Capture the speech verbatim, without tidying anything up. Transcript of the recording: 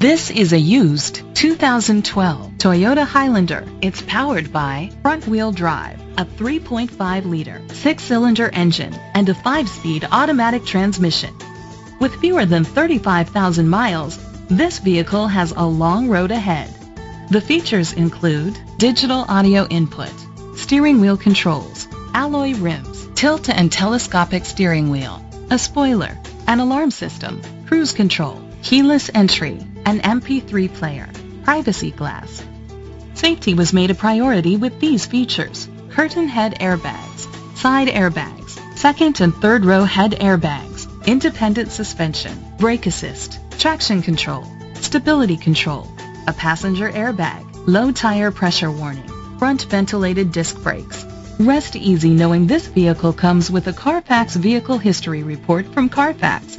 This is a used two thousand twelve Toyota Highlander. It's powered by front-wheel drive, a three point five liter, six-cylinder engine, and a five-speed automatic transmission. With fewer than thirty-five thousand miles, this vehicle has a long road ahead. The features include digital audio input, steering wheel controls, alloy rims, tilt and telescopic steering wheel, a spoiler, an alarm system, cruise control, keyless entry, an M P three player, privacy glass. Safety was made a priority with these features: curtain head airbags, side airbags, second and third row head airbags, independent suspension, brake assist, traction control, stability control, a passenger airbag, low tire pressure warning, front ventilated disc brakes. Rest easy knowing this vehicle comes with a Carfax Vehicle History Report from Carfax,